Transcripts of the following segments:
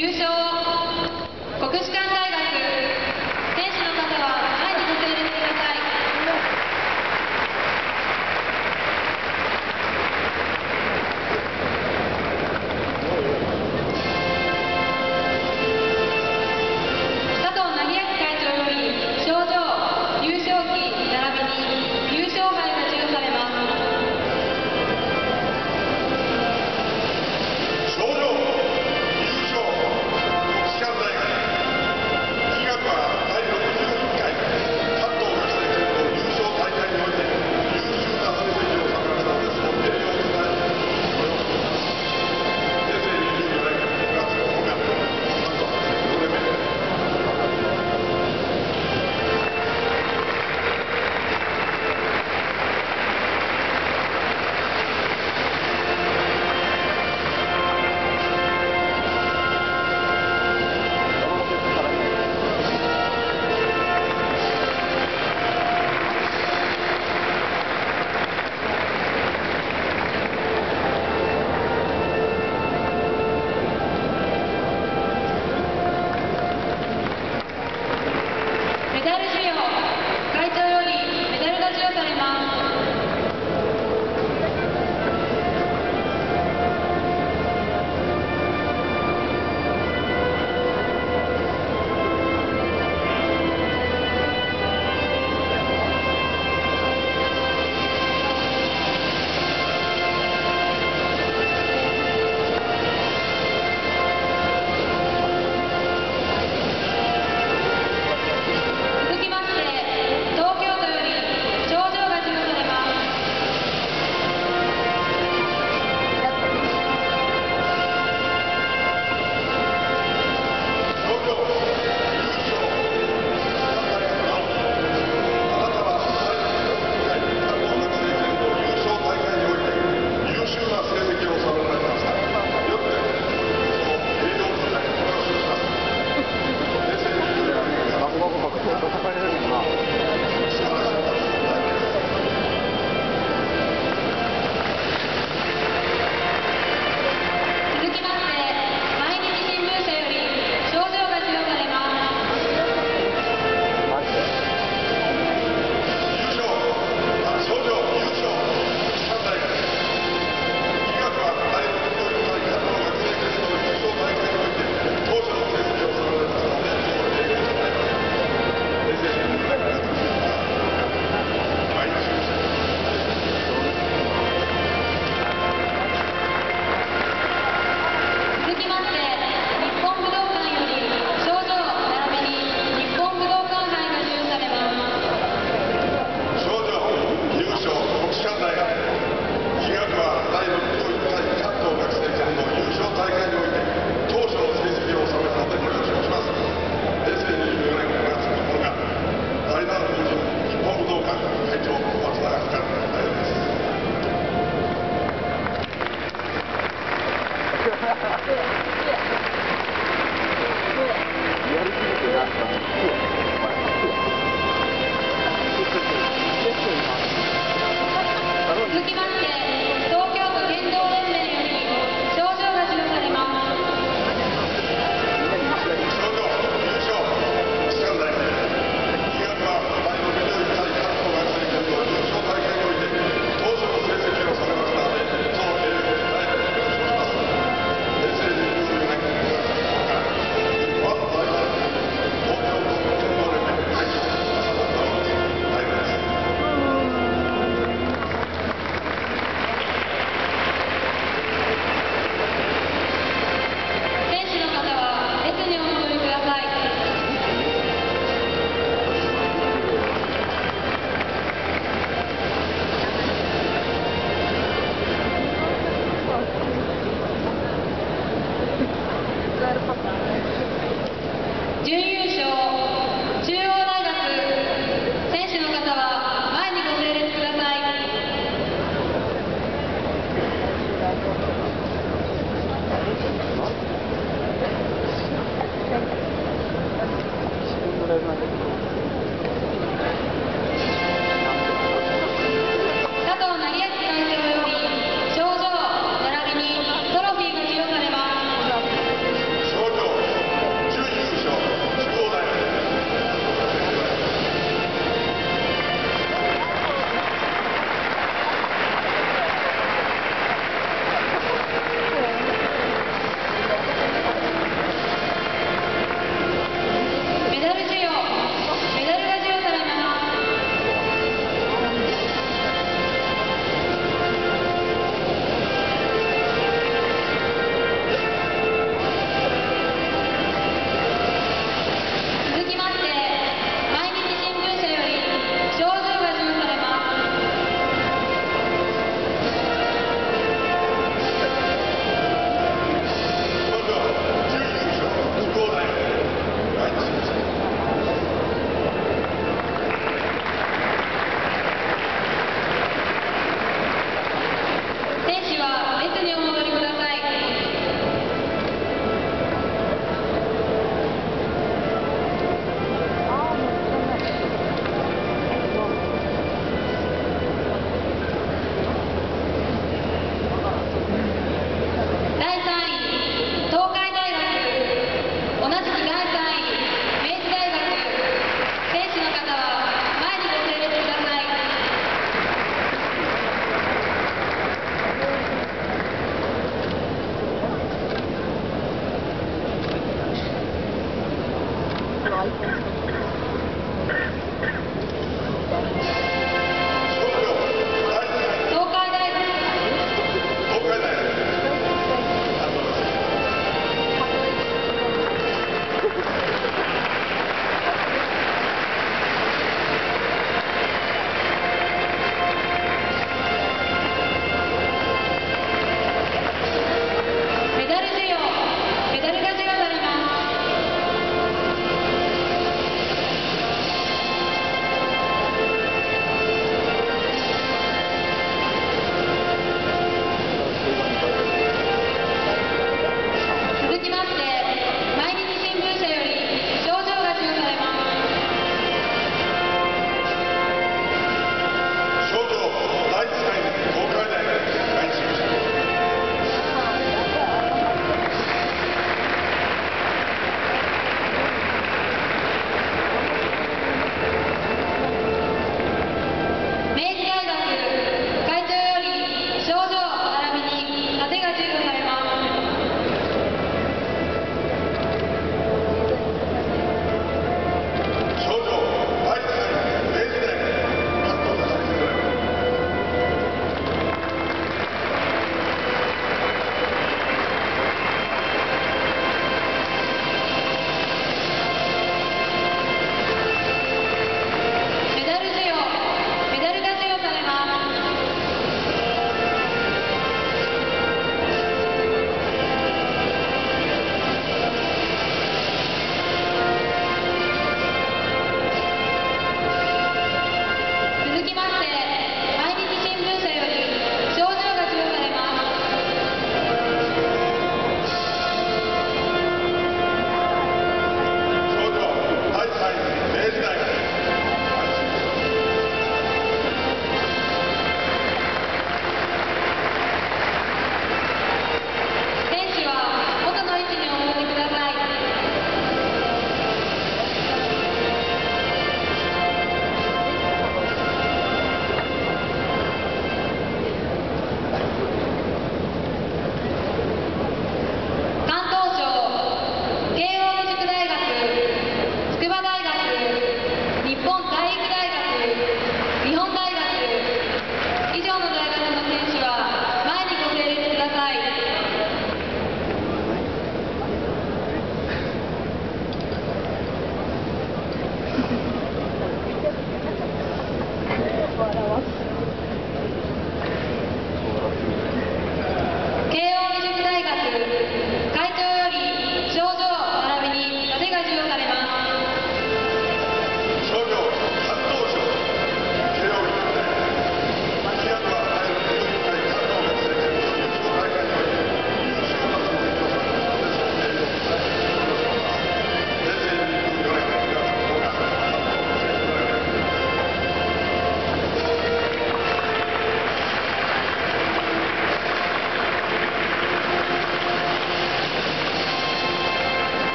優勝、国士舘大学。選手の方は前にご整列ください。佐藤成明会長より賞状、優勝旗並びに優勝杯が授与されます。賞状、続きまして東京都剣道連盟より賞状が授与されます。賞状、優勝、国士舘大学。医学は大の緑対関東学生権の優勝大会において当初の成績を収めましたので、その栄誉を大学に表彰します。平成24年9月10日、日本代表東京都剣道連盟会長佐藤直樹大学です。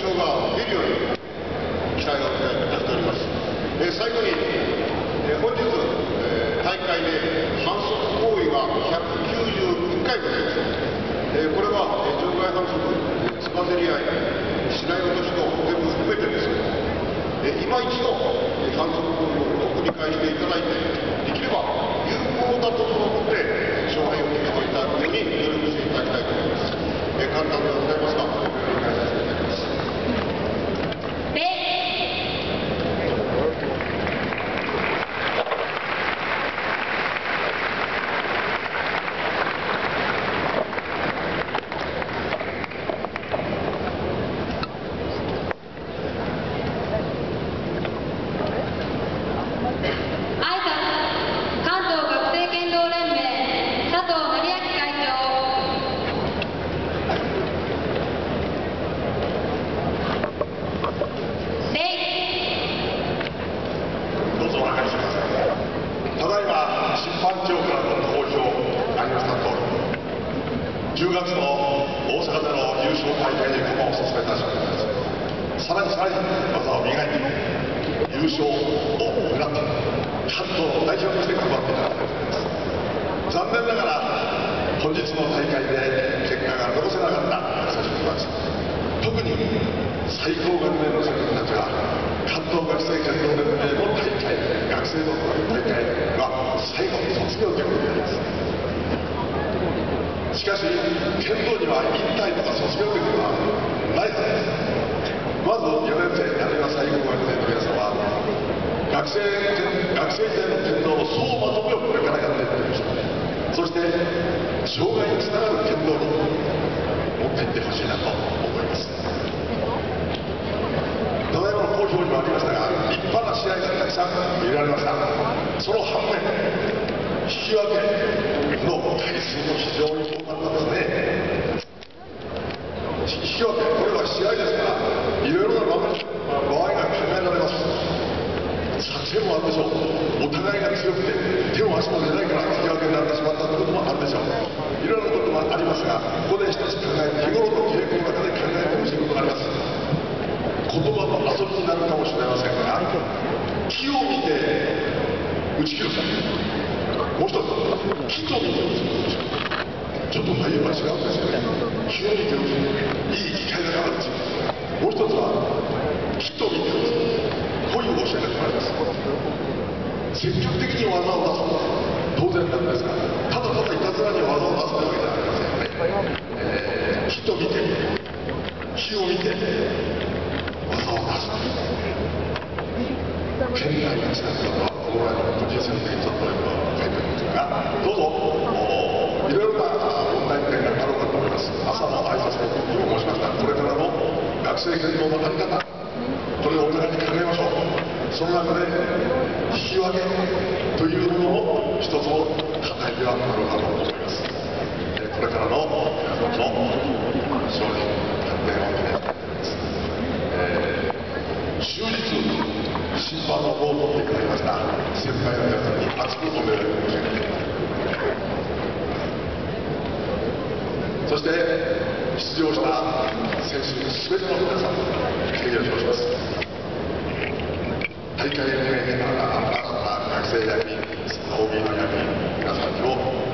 勝が出るように期待をいたしております。最後に、本日、大会で反則行為が191回ございました。これは場外反則、つばぜり合い、しない落とし等全部含めてです。今一度、反則行為をよく理解していただいて、できれば有効だと思って、勝敗を決めていただくように努力していただきたいと思います。簡単ではございますが。10月の大阪での優勝大会で駒を進めた試合です。さらにさらに技を磨いて優勝を狙って関東の代表として頑張っていただきたいと思います。残念ながら本日の大会で結果が残せなかった選手たち、特に最高学年の選手たちが関東学生剣道連盟の大会、学生の大会は最後の卒業ということになります。しかし、剣道には引退とか卒業というのはないそうです。まず4年生あるいは最高学年の皆様は学生時代の剣道の総まとめをこれからやっていってほしい。そして障害につながる剣道に持っていってほしいなと思います。ただいまの好評にもありましたが、立派な試合がたくさん見られました。その反面、引き分けの回数も非常に多かったですね。引き分け、これは試合ですからいろいろな場合が考えられます。作戦もあるでしょう。お互いが強くて手も足も出ないから引き分けになってしまったということもあるでしょう。いろいろなこともありますが、ここで一つ考えて、日頃の稽古の中で考えてほしいことがあります。言葉の遊びになるかもしれませんが、木を見て打ち切るさ。もう一つ、木と見て打つことでしょう。ちょっと内容が違うんですよね。木を見て打つ、いい機会だから打つ。もう一つは木と見て打つ、こういう教えが決まります。積極的に技を出す当然なんですが、ただただいたずらに技を出すというわけではありませんよね。木と見て、木を見て技を出す。県内が違ったのはこの前の個人戦でちょっとやっぱどうぞ、いろいろな問題点があろうかと思います。朝の挨拶を申しました。これからの学生剣道の在り方、これをお互いに考えましょう。その中で引き分けというものの一つの課題ではあろうかと思います。これからの皆さんの勝利発展を願いたいと思います。終日審判の方を持ってくれました先輩の皆さんに熱くお願い申し上げています。そして出場した選手全ての皆さんに敬意を表します。大会運営に関わった学生役員、OBの役員皆さんにも